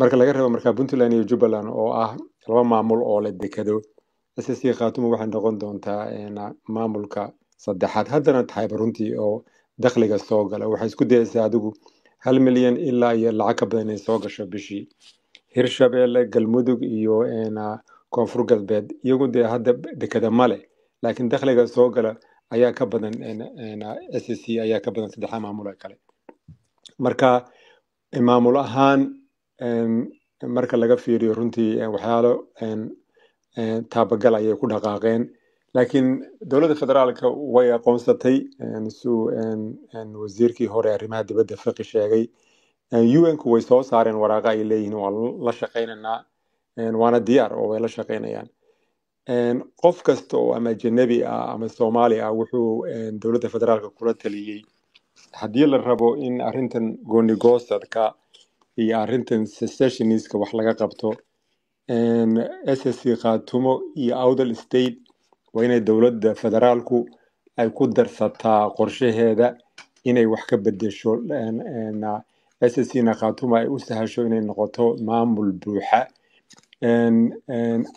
marka laga reebo marka Puntland iyo Jubbaland oo ah laba maamul oo la dekado SSC Qaatumo waxay noqon doontaa maamulka saddexaad haddana tahay runtii oo dakhliga soo gala waxa isku dayaysaa adigu 1 milyan ilaa iyo lacag ka badan ay soo gasho bishii Hirshabeelle Galmudug iyo Koonfur Galbeed iyagu de hadda dekada male laakiin dakhliga soo gala ayaa ka badan SSC ayaa ka badan saddex maamul oo kale marka maamul ahaan marka laga fiiriyo runtii waxyaalo taabagal ayay ku dhaqaaqeen laakiin dawladda federaalka way aqoonsatay wasiirkii hore arrimaha dibadda fiqi sheegay UNCA way soo saareen waraaqa ay leeyihiin waa la shaqaynaynaa waana diyaar oo way la shaqaynayaan qof kasta oo ama janabi ah ama Soomaali ah wuxuu dawladda federaalka kula taliyay haddii la rabo in arrintan gooni goosadka iyo arrintan secessioniska wax laga qabto SSC Qaatumo iyo Awdal State waa inay dawladda federaalku ay ku darsataa qorshaheeda inay wax ka bedesho SSC Qaatumo ay u sahasho inay noqoto maamul buuxa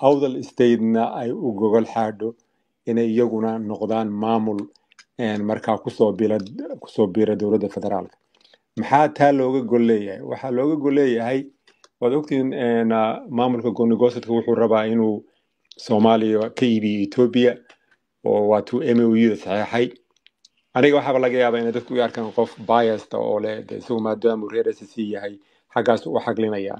Awdal State-na ay u gogol xaadho inay iyaguna noqdaan maamul markaa kusoo biira dawladda federaalka maxaa taa looga gol leeyahay waxa looga gol leeyahay waad ogtiin maamulka gooni goosadka wuxuu rabaa inuu Soomaaliya ka iibiyo Itoobiya oo waatuu MoU saxeexay aniga waxaaba laga yaabaa inay dadku u arkaan qof biased oo leh isagu maadaama reer SSC yahay xaggaas u xaglinayaa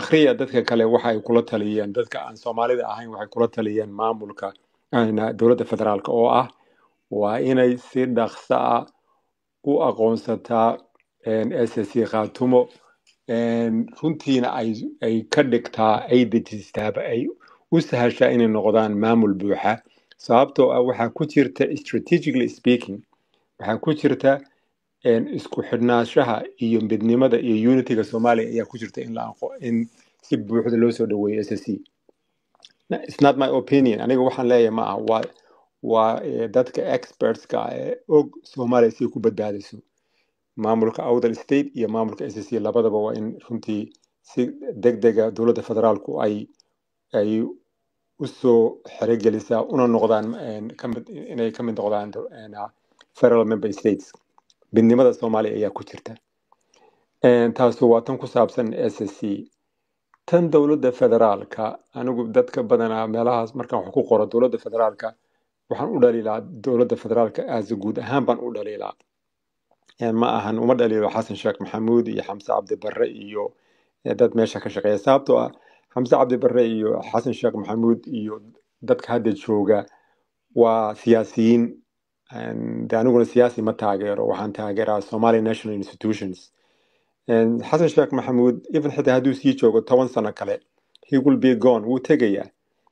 akhriya dadka kale waxa ay kula taliyeen dadka aan Soomaalida ahayn waxay kula taliyeen maamulka dawladda federaalka oo ah waa inay si dhaqso ah u aqoonsataa SSC Qaatumo runtiina ay ka dhigtaa ay dejistaaba ay u sahashaa inay noqdaan maamul buuxa sababtoo ah waxaa ku jirta strategically speaking waxaa ku jirta isku xidhnaashaha iyo midnimada iyo unitiga Soomaaliya ayaa ku jirta in si buuxda loo soo dhaweeyo SSC it's not my opinion aniga waxaan leeyahay ma aha ودادك experts كا أو سومالي يسيكو بدبادسو مامولك أودل ستيت يا مامولك SSC لابد بوا إن شنتي دق دقة دولة فدرالكو أي أسو حرق لسا أنا نقدان إن كم نقدان أنا federal member states بالنمط السومالي أيا كتيرته تاسو واتنكو سابسن SSC تن دولة فدرالكا أنا قب دادك بدنا ملاحظ مركان حقوق ورد دولة فدرالكا waxaan u dhaliilaa dawladda federaalka as guud ahaan baan u dhaliilaa ma ahan uma dhaliilo Hassan Sheikh Mohamud iyo Xamse Cabdi Barre iyo dad meesha ka shaqeeya sababtoo ah Xamse Cabdi Barre iyo Hassan Sheikh Mohamud iyo dadka hadda jooga waa siyaasiyiin aniguna siyaasi ma taageero waxaan taageeraa Somali National Institutions Hassan Sheikh Mohamud even xitaa hadduu sii joogo 10 sano kale he will be gone wuu tegayaa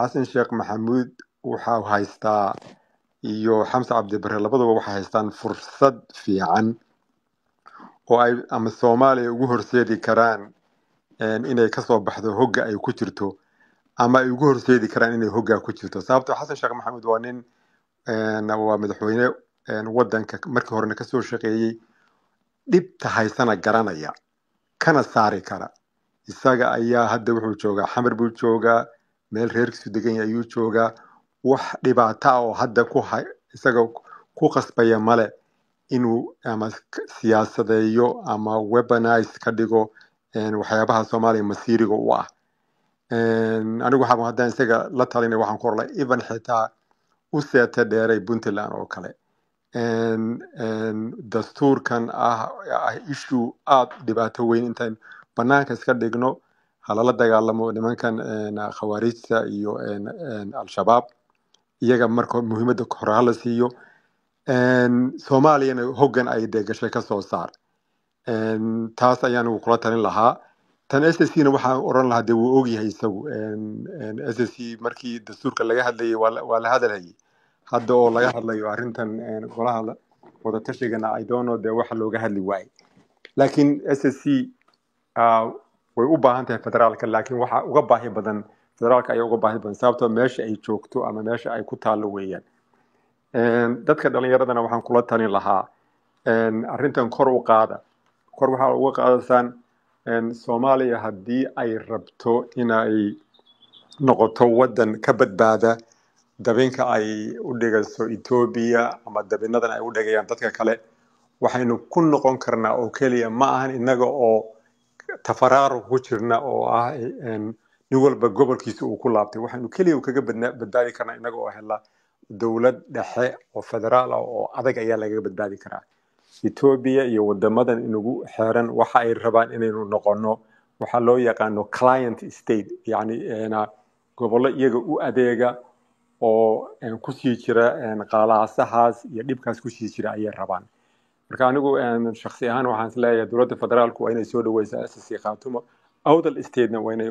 Hassan Sheikh Mohamud waxa haystaa iyo Xamse Cabdi Barre labaduba waxa haystaan fursad fiican oo ay ama Soomaaliya ugu horseedi karaan inay ka soo baxdo hogga ay ku jirto ama ay ugu horseedi karaan inay hogga ku jirto sababtoo Hassan Sheikh Mohamud waa nin waa madaxweyne wadanka markii horena ka soo shaqeeyay dhibta haysana garanaya kana saari kara isaga ayaa hadda wuxuu joogaa xamar buu joogaa meel reerkiisu degan yahay ayuu joogaa wax dhibaato ah oo hadda ku hay isaga ku qasbaya male inuu ama siyaasadeeyo ama weaponize ka dhigo waxyaabaha Soomaaliya masiiriga u ah anigu waxaan haddaan isaga la talinay waxaan ku orlay even xitaa u seeta dheeray Puntland oo kale dastuurkan ah issue aad dhibaato weyn intaan banaanka iska dhigno hala la dagaalamo nimankan khawaarijta iyo Al-Shabaab iyaga marka muhiimadda hore la siiyo Soomaaliyana hoggan ay degashay ka soo saar taas ayaan ugu kula talin lahaa tan SSC-na waxaan oran lahaa dee wuu ogyahay isagu SSC markii dastuurka laga hadlayay waa la hadalhayay hadda oo laga hadlayo arrintan golaha wada tashigana I don't know dee waxa looga hadli waaye laakiin SSC way u baahan tahay federaalka laakiin waxa uga baahi badan federaalka ayaa uga baahi badan sababtoo meesha ay joogto ama meesha ay ku taalo weeyaan dadka dhalinyaradana waxaan kula talin lahaa arrintan kor u qaada kor waxa uga qaadasaan Soomaaliya haddii ay rabto inay noqoto waddan ka badbaada dabinka ay u dhigayso Itoobiya ama dabinadan ay u dhigayaan dadka kale waxaynu ku noqon karnaa oo keliya ma ahan inaga oo tafaraaru ku jirna oo ah nin walba gobolkiisa uu ku laabtay waxaynu keliya kaga badbaadi karnaa inaga oo hela dowlad dhexe oo federaal ah oo adag ayaa laga badbaadi karaa Itoobiya iyo wadamadan inugu xeeran waxa ay rabaan inaynu noqono waxa loo yaqaan client state yani gobol iyaga u adeega oo ku sii jira qalaasahaas iyo dibkaas ku sii jira ay rabaan marka anigu shakhsi ahaan waxaan leeyahay dowladda federaalku waa inay soo dhaweysaa SSC Qaatumo awdal state-na waa inay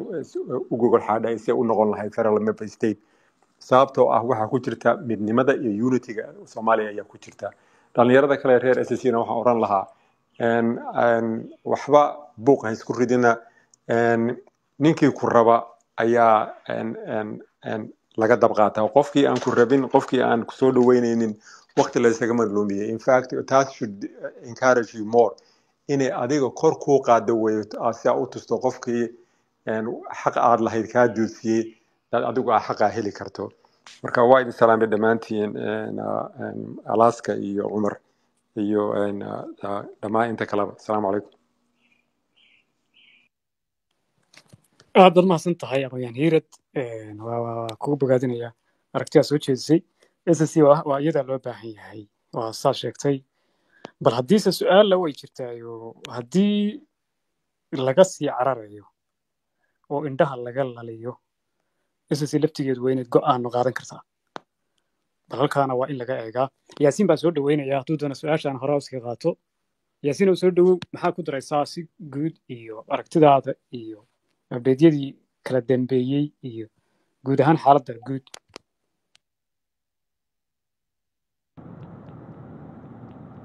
u gogol xaadhaysa u noqon lahayd federal member state sababtoo ah waxa ku jirta midnimada iyo unity-ga Soomaaliya ayaa ku jirta dhalinyarada kale reer SSC-na waxaan oran lahaa waxba buuq ha isku ridina ninkii ku raba ayaa laga dab qaataa qofkii aan ku rabin qofkii aan kusoo dhaweynaynin waqti la isaga madluumiyay in fact that should encourage you more inay adiga kor kuu qaado weeyo si aad u tusto qofkii xaq aad lahayd kaa duusiyey inaad adigu xaqaa heli karto marka waa idin salaamay dhamaantiin Alaska iyo Umar iyo dhamaan inta kale assalamu alaykum aad mahadsan tahay aqoon hiirad waa ku bogaadinaya aragtiya soo jeedisay SSC waa iyada loo baahan yahay waa saa sheegtay bal haddii su'aal la way jirtaayo haddii laga sii cararayo oo indhaha laga laliyo SSC laftigeedu waa inaad go'aan qaadan kartaa bal halkaana waa in laga eegaa Yaasiin baa soo dhaweynaya hadduu doono su'aashan hore uska qaato Yaasiin oo soo dhawow maxaa ku daraysaa si guud iyo aragtidaada iyo abdeediyadii kala dambeeyay iyo guud ahaan xaaladda guud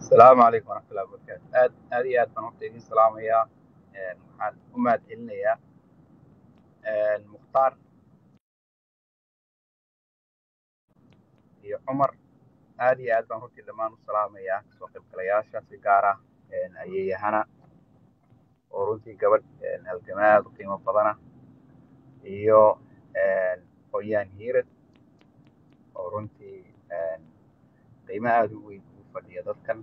Assalaamu alaykum warahmatullahi wabarakaatuh aad iyo aad baan waqtiga salaamaya waxaan u mahadcelinayaa Mukhtaar عمر هذه أدم رتي دمان السلام يا سوقي كلياش سيجارة أيه هنا ورنتي قبل الجماعة قيمة بدنا يو قيان هيرت ورنتي قيمة أدوية فدية ذكر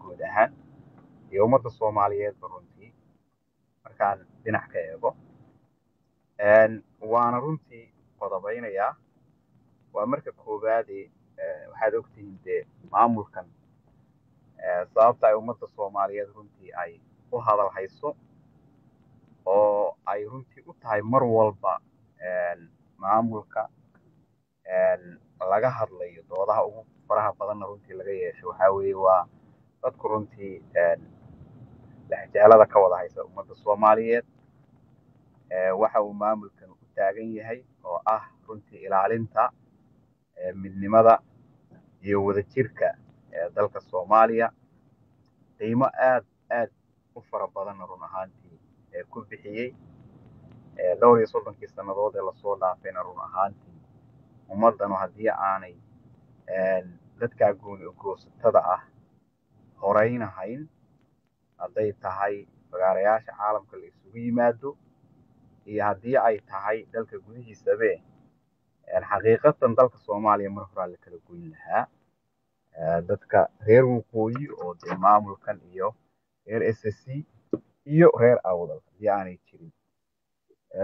guud ahaan iyo ummadda Soomaaliyeed runtii markaan dhinac ka eego waana runtii qodobeynayaa وأمريكا كوبادي وحد أكتين ده معمول كان صعبت على أمة الصوماليات رنتي أي وهذا الحيصو أو أي رنتي قطعي مروالبا معمول كا لجهر لي ضوضها أو فرها بدنا رنتي لجيه شو حاوي وأذكر رنتي الاحتلال هذا كوضع حيصو أمة الصوماليات وحاو معمول كانوا تاجين هاي أو رنتي إلى علنتا من لماذا يود الشركة ذلك الصومالية قيمة آد أفر بدن رونهانتي كل بحيي دور يصلون كيسنا ضد الصولة فين رونهانتي ومدن وهدية عاني ذلك عقول وكوس تضعه هرين هين هذي تهاي بقارياش عالم كل إسبوعي مادو هدية أي تهاي ذلك جودي سبب الحقيقة ذلك الصومالي مرفرع لكل كلها ذلك غير مقوي أو دمام كان إياه غير أساسي إياه غير أول يعني كذي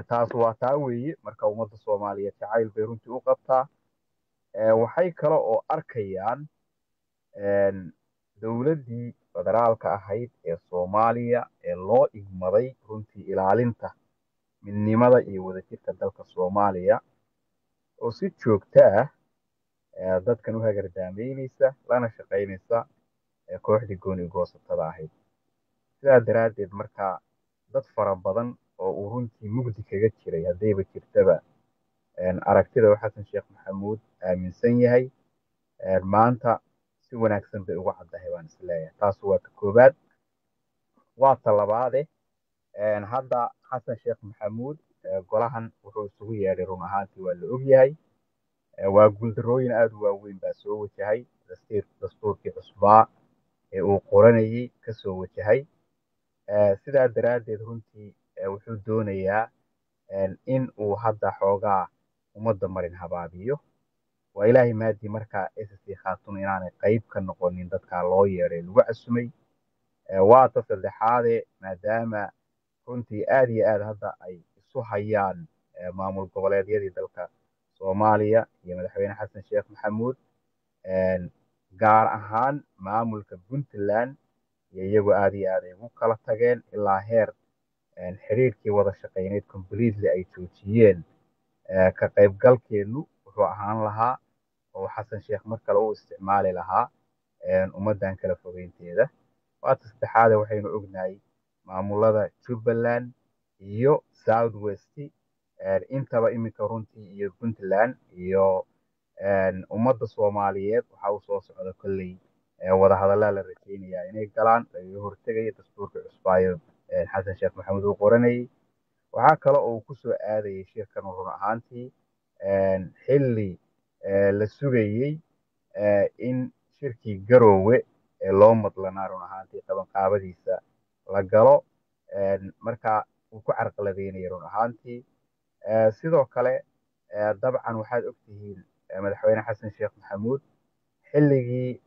taas waa taa weeye marka ummadda Soomaaliyeed jacayl bay runtii u qabtaa waxay kala oo arkayaan dawladdii federaalka ahayd ee Soomaaliya ee loo igmaday runtii ilaalinta midnimada iyo wadajirka dalka Soomaaliya oo si joogto ah dadkan u hagardaamaynaysa lana shaqaynaysa kooxdii gooni goosatada ahayd sidaa daraaddeed marka dad fara badan oo runtii mugdi kaga jiray hadayba jirtaba aragtida Hassan Sheikh Mohamud Amin Sanyeey maanta si wanaagsan bay uga caddahay waan isleeyahay taas waa ka koobaad waa talabaad hadda Hassan Sheikh Mohamud golahan wuxuu isugu yeeray run ahaantii waa la ogyahay waa guuldarooyin aad u waaweyn baa soo wajahay dastuurkii cusbaa ee uu qoranayay ka soo wajahay sidaa daraaddeed runtii wuxuu doonayaa in uu hadda xoogaa ummadda marin habaabiyo waa ilaahay maadii markaa SSC Qaatumo inaanay qayb ka noqonin dadka loo yeeray lagu casumay waa ta saddexaade maadaama runtii aad iyo aad hadda ay isu hayaan maamul goboleedyadii dalka Soomaaliya iyo madaxweyne Hassan Sheikh Mohamud gaar ahaan maamulka Puntland iyo iyagu aad iyo aad ay ugu kala tageen ilaa heer xiriirkii wada shaqayneed completely ay joojiyeen ka qaybgalkeenu wuxuu ahaan lahaa oo Hassan Sheikh mar kale uu isticmaali lahaa ummaddan kala fogeynteeda waa saddexaad waxaynu ognahay maamulada Jubbaland iyo South West intaba iminka runtii iyo Puntland iyo ummadda Soomaaliyeed waxa uu soo socda kulli wada hadallada la rajeynayaa inay galaan laga hortagay dastuurka cusub Hassan Sheikh Mohamud oo qoranay waxa kale oo ku soo aaday shirkan run ahaantii xilli la sugayay in shirkii garoowe ee loo madlanaa run ahaantii qabanqaabadiisa la galo marka uu ku carqaladeynay run ahaantii sidoo kale dabcan waxaad ogtihiin madaxweyne Hassan Sheikh Mohamud xilligii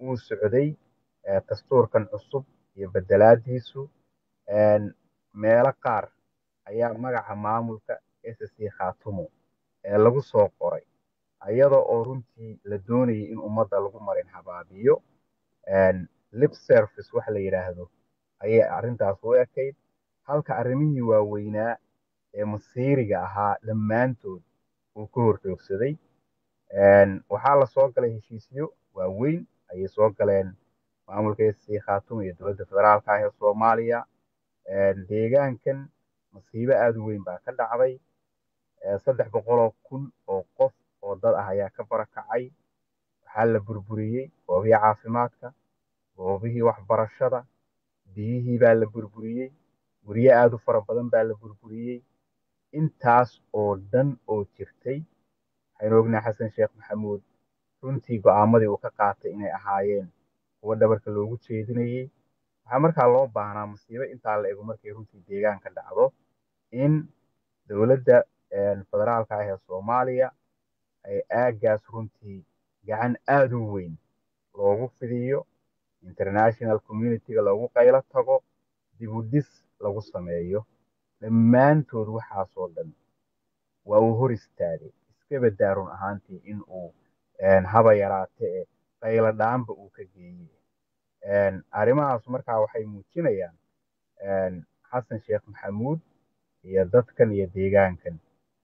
uu socday dastuurkan cusub iyo bedelaadiisu meelo qaar ayaa magaca maamulka SSC Qaatumo lagu soo qoray ayadoo oo runtii la doonayay in ummadda lagu marin habaabiyo lip service wax la yiraahdo ayay arrintaas u ekayd halka arrimihii waaweynaa ee masiiriga ahaa dhammaantood uu ku horjoogsaday waxaa la soo galay heshiisyo waaweyn ayay soo galeen maamulka SSC Qaatumo iyo dowladda federaalka ee Soomaaliya deegaankan masiibo aad u weyn baa ka dhacday 300,000 oo qof oo dad ah ayaa ka barakacay waxa la burburiyay goobaha caafimaadka goobaha waxbarashada biyihii baa la burburiyay guryo aad u fara badan baa la burburiyay intaas oo dhan oo jirtay waxaan ognahay Hassan Sheikh Mohamud runtii go'aamadii uu ka qaatay inay ahaayeen kuwa dhabarka loogu jeedinayay waxa marka loo baahnaa masiibo inta la eego markay runtii deegaanka dhacdo in dawladda federaalka ah ee Soomaaliya ay aagaas runtii gacan aad u weyn loogu fidiyo international community-ga loogu qaylo tago dib u dhis lagu sameeyo dhammaantood waxaasoo dhan waa uu hor istaagay iska badaarun ahaantii in uu haba yaraatee qaylo dhaanba uu ka geeyay arrimahaas markaa waxay muujinayaan Hassan Sheikh Mohamud iyo dadkan iyo deegaankan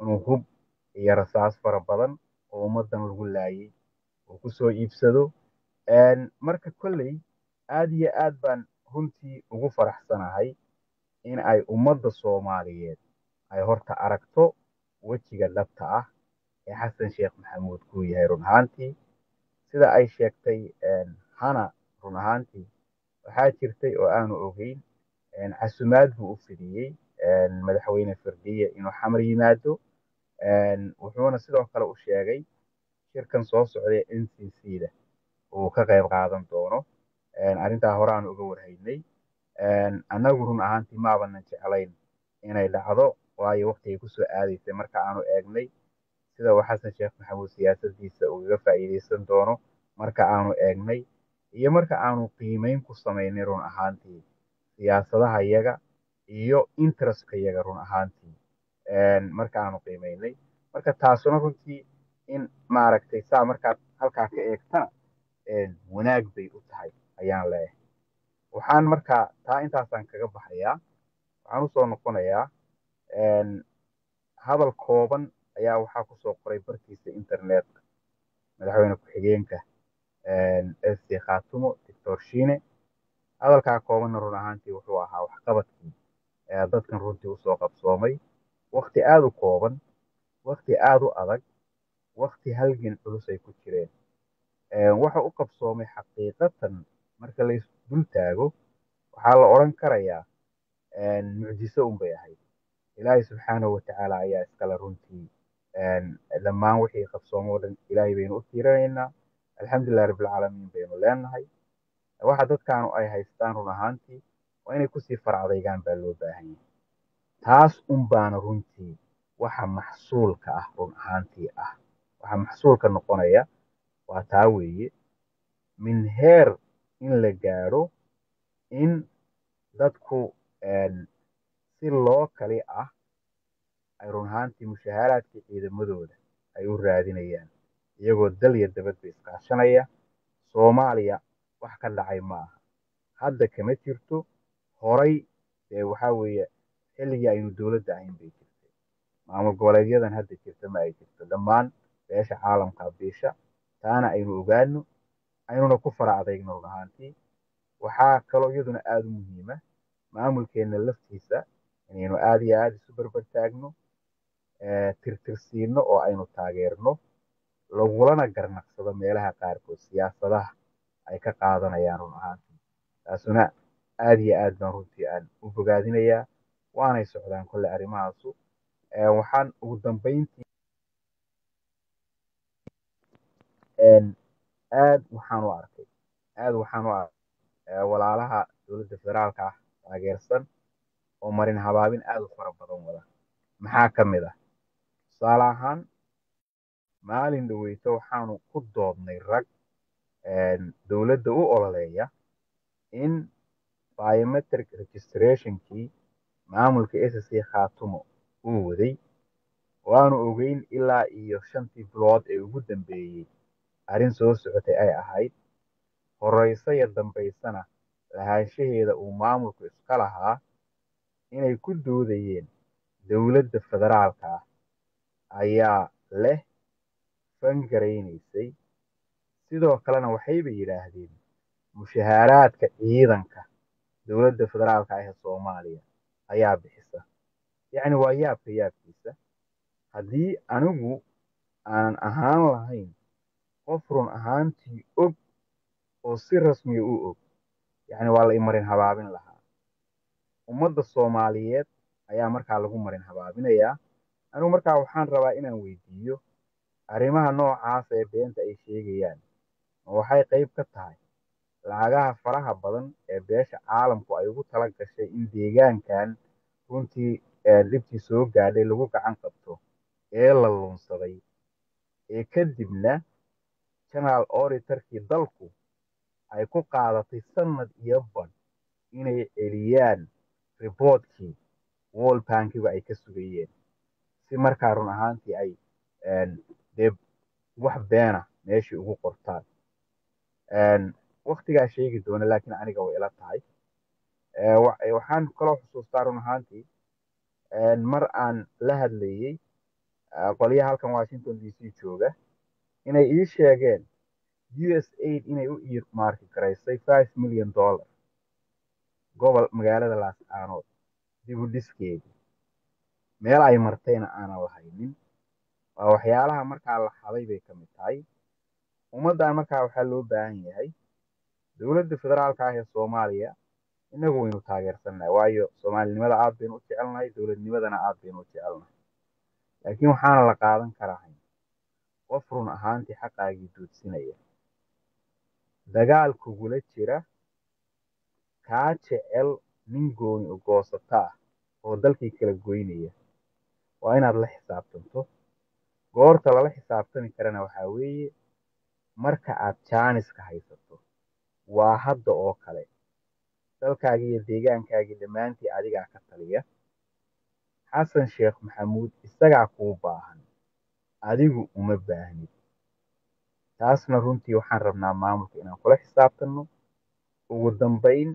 inuu hub iyo rasaas fara badan oo ummaddan lagu laayay oo ku soo iibsado marka kulley aad iyo aad baan runtii ugu faraxsanahay in ay ummadda Soomaaliyeed ay horta aragto wejiga dhabta ah ee Hassan Sheikh Mohamud ku yahay run ahaantii sida ay sheegtay hana run ahaantii waxaa jirtay oo aanu ogeyn casumaad buu u fidiyay المدحوينة الفردية إنه حمريناته وحونا سيدو كلا وشياغي شركة نصوص عليه NCC ده وكغيب قادم دونه أرنتا هوران أقور هيدي أنا أقولهم أهانتي ما بننشي علينا إنا إلا حضو وهي وقت يكسو آذي تمركا عنو أغني سيدو حسن شيخ محمود سياسة ديسة وغفا إليسان دونه مركا عنو أغني إيا مركا عنو قيمين كسامين رون أهانتي سياسة ده هياغا iyo interest-ka iyaga run ahaantii markaanu qiimeynay marka taasuna runtii in maaragtay saa marka halka ka eegtana wanaag bay u tahay ayaan leeyahay waxaan marka taa intaasan kaga baxayaa waxaan soo noqonayaa hadal kooban ayaa waxa ku soo qoray barkiisa internet-ka madaxweyne ku-xigeenka SSC Qaatumo Dr. Shiine hadalka kooban run ahaantii wuxuu ahaa waxqabadkii dadkan runtii u soo qabsoomay waqti aad u kooban waqti aad u adag waqti halgan culus ay ku jireen waxa u qabsoomay xaqiiqatan marka la is dul taago waxaa la oran karayaa mucjiso unbay ahayd ilaahay subxaanahu watacaala ayaa iskala runtii dhammaan wixii qabsoomo oo dhan ilaahay baynu u tiiranaynaa alxamdulilahi rabbilcaalamiin baynu leenahay waxa dadkaanu ay haystaan run ahaantii وأنا كسي فرع ضيقان بالوباهين تاس أمبان رنتي وحا محصول كأهرون هانتي وحا محصول كنقونية واتاوي من هير إن لجارو إن دادكو سلو كالي أهرون هانتي مشاهرات كيدا مدودة أيو رادين أيان يغو دلية دبت بيسكاشان أيا صوماليا وحكا لعي ماها هادا كمتيرتو horay waxa weeye xilliga ay dawladda ahayn bay jirtay maamul goboleedyadan hadda jirta ma ay jirto dhammaan beesha caalamka beesha taana aynu ogaano aynuna ku faracdeegno lahaantii waxa kale iyaduna aad muhiim ah maamulkeena laftiisa inaynu aad iyo aad isu barbartaagno tirtirsiino oo aynu taageerno lagulana garnaqsado meelaha qaarkood siyaasadaha ay ka qaadanayaan run ahaantii taasuna aadi aadna runtii aan u bogaadinayaa waanay socdaan kulle arrimahaas waxaan ugu dambeyntii aad waxaan u arkay walaalaha dowladda federaalka ah taageersan oo marin habaabin aad u fara badan wada maxaa ka mid ah tusaale ahaan maalin dhaweyto waxaanu ku doodnay rag dowladda u ololeeya in biometric registration kii maamulka SSC Qaatumo uu waday waanu ogeyn ilaa iyo 5 bilood ee ugu dambeeyay arin soo socotay ay ahayd horeysay dambeysana lahaanshaheeda uu maamulku iska lahaa inay ku doodayeen dawladda federaalka ayaa leh fangareynaysay sidoo kalena waxayba yiraahdeen mushahaaraadka ciidanka دولة فدرالك عيها الصومالية أياب بحسة يعني وأياب كياب كيسة هذه أنو أن أهان لهين قفر أهان تي أب أو سير رسمي أو أب يعني والله إمرين هبابين لها ومدى الصوماليات أيا مركا لهم مرين هبابين أيا أنو مركا وحان روائنا ويديو أريمها نوع عاصي بينت أي شيء يعني وحي قيب كتاي lacagaha faraha badan ee beesha caalamku ay ugu tala gashay in deegaankan runtii dibti soo gaadhay lagu gacan qabto ee la lunsaday ee kadibna channel auditorkii dalku ay ku qaadatay sanad iyo ban inay eliyaan reportkii World Bank-iga ay ka sugayeen si markaa run ahaantii ay dib wax beena meeshii ugu qortaan waqtiga sheegi doona laakiin aniga way ila tahay waxaan kala xusuustaa run ahaantii mar aan la hadlayay qoliyaha halkan Washington DC jooga inay ii sheegeen USAID inay u earmarki karaysay $5 million gobol magaalada Laascaanood dib u dhiskeedii meel ay martayna aanan lahaynin waa waxyaalaha markaa la xaday bay ka mid tahay ummaddan markaa waxaa loo baahan yahay دولة الفدرالية هي الصومالية إنكم وينو تاجر سنة وعيو سومالي نمدا عاد بينو تجعلنا دولة نمدنا عاد بينو تجعلنا لكن وحنا لقاعدن كراهين وفرن أهانتي حقا جدود سنة دجال كقولة شراء كاتشل من جوني وقاصتها ودلك كل جوينية وأنا على حساب تنتو قارت على حساب تاني كرنا وحوي مركعة تانيس كهيستو واحد دقيقة دلك عجيل ديجان كعجيل مانتي عديج عكتلية حسن شيخ محمود استجع كوباهن عديجو ومباهني taasna runtii waxaan rabnaa maamulka inaan kula xisaabtano ugu dambeyn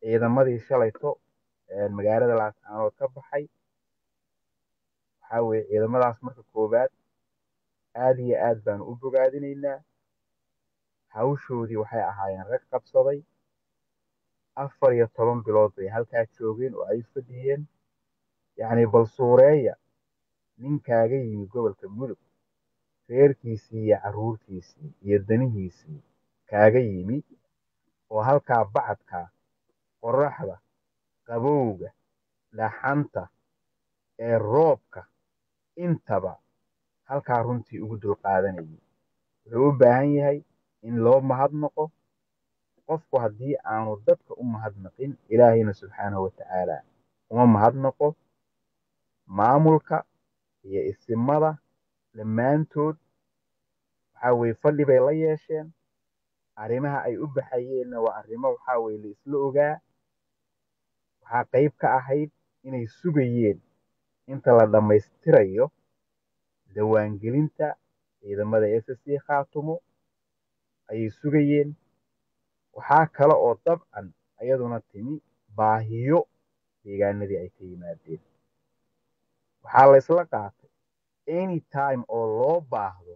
ciidamadii shalayto ee magaalada Laascaanood ka baxay waxa weey ciidamadaas marka koobaad aad iyo aad baan u bogaadinaynaa hawshoodii waxay ahaayeen rag qabsaday 14 bilood bay halkaa joogeen oo ay fadhiyeen yacni bal suureeya ninkaaga yimi gobolka mudug reerkiisii caruurtiisii iyo danihiisii kaaga yimi oo halka bacadka qorraxda qabowga laxanta ee roobka intaba halka runtii ugu dul qaadanayay wuxuu u baahan yahay in loo mahadnaqo qofku haddii aanu dadka u mahadnaqin ilaahayna subxaanahu wa tacaala uma mahadnaqo maamulka iyo isimada lamaantood waxa way fadhi bay la yeesheen arimaha ay u baxayeen waa arimo waxa way la isla ogaa waxa qayb ka ahayd inay sugayeen inta la dhameystirayo dawaan gelinta ciidamada SSC Qaatumo ay sugayeen waxa kale oo dabcan ayaduna timi baahiyo deegaanadii ay ka yimaadeen waxa la isla qaatay any time oo loo baahdo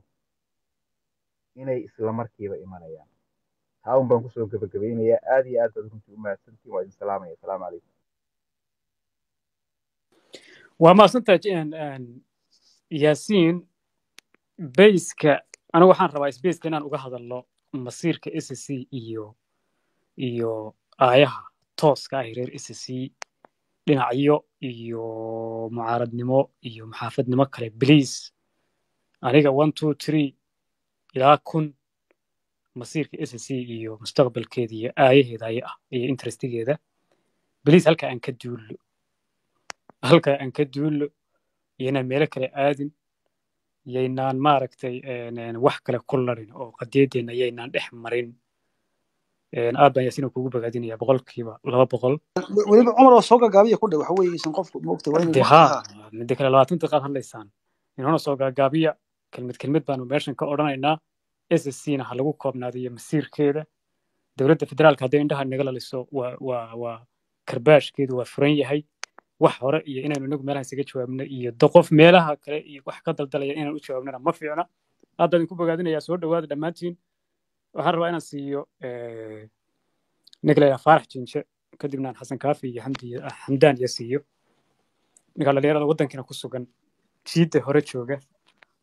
inay isla markiiba imanayaan taa un baan ku soo gabagabeynayaa aad iyo aad runtii u mahadsantii waa idin salaamaya assalaamu calaykum waa mahadsantahay yaasiin bayska anigu waxaan rabaa isbayska inaan uga hadalno masiirka SSC iyo aayaha tooska ah reer SSC dhinacyo iyo mucaaradnimo iyo maxaafadnimo kale please aniga 1 2 3 ilaa kun masiirka SSC iyo mustaqbalkeeda iyo aayaheeda iyo interestigeeda please halka aan ka duullo iyana meelo kale aadin yaynaan maaragtay wax kale kullarin oo qadiyadeena yaynaan dhex marin aad baan yaasiin kuugu bagaadinayaa 100% 200 weliba cumar oo soo gaagaabiya ku dhaw wax weeyaysan qofku ma ogtay waa inuu mid kale 20 daqiiqad hadlaysaan inuu soo gaagaabiya kelmid baanu meeshan ka oranaynaa SSC na halagu koobnaadiyo masiirkeeda dawladda federaalka haday indhaha naga laliso waa karbaashkeedu waa furan yahay wax hore iyo inaanu nagu meelaha isaga jawaabno iyo qof meelaha kale iyo wax ka daldalaya inaan u jawaabnana ma fiicna aad baan ku bagaadinayaa soo dhawaada dhamaantiin waxaan rabaa inaan siiyo ninkaleeya faarax jinje kadibna aan xasan kaafi iyo xamdaan iyo siiyo ninka dhalinyarada waddankiina ku sugan jiidda hore jooga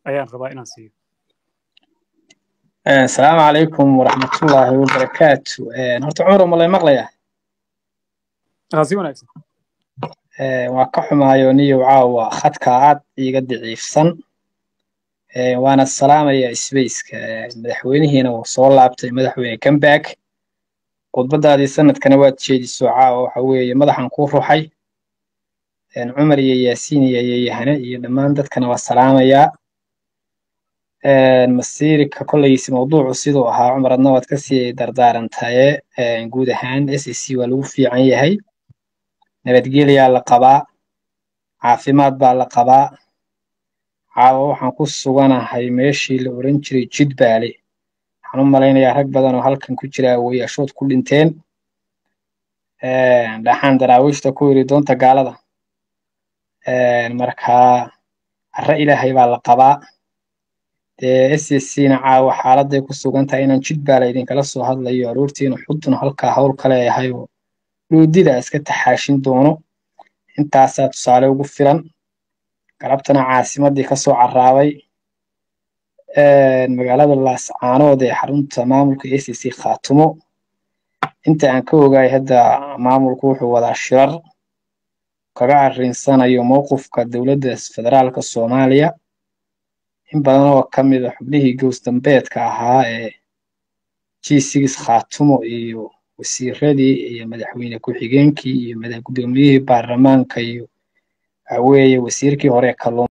ayaan rabaa inaan siiyo asalaamu calaykum waraxmatullaahi wabarakaatu horta cumar ma lay maqlayaa si wanaagsan waa ka xumaayo niyo caawa khadka aad iiga daciifsan وانا السلام يا سبيس كمدحويني هنا وصول لعبتي مدحويني كمباك قد بدأ هذه السنة كنوات شيدي سوعة وحوية مدحن كوف روحي عمر يا ياسين يا هنا يا دمان دات كنوات السلام يا مسيرك كل يسي موضوع صيدوها عمر النوات كسي دردار انتهي نقود هان SSC والوفي عني هاي نبتقيل يا اللقباء عافيمات با اللقباء waxaan ku suganahay meeshii la oran jiray Jubbaland waxaan u maleynayaa rag badan oo halkan ku jira weeyashood ku dhinteen dhaxan daraawiishta ku yiri doonta gaalada marka ara ilaahay baa la qabaa SSC na caawa xaaladday ku sugantahay inaan Jubbaland idin kala soo hadlayo aroortiina xudun halka hawl kale yahay oo luudida iska taxaashin doono intaasaa tusaale ugu filan galabtana caasimadii ka soo caraabay magaalada Laascaanood ee xarunta maamulka SSC Qaatumo انت عن كوغاي هدا معمول كوحو وضع الشرر كاقعرين سانا يو موقف كالدولة فدرالك الصوماليا إن بدنو كمي دا حبليه جوستن بيت كاها جيسيس خاتومو إيو وسيردي إيو مدحوين كوحيجينكي إيو مدحوين كوحيجينكي إيو برلمان كيو عوية وسيركي هوريا كالون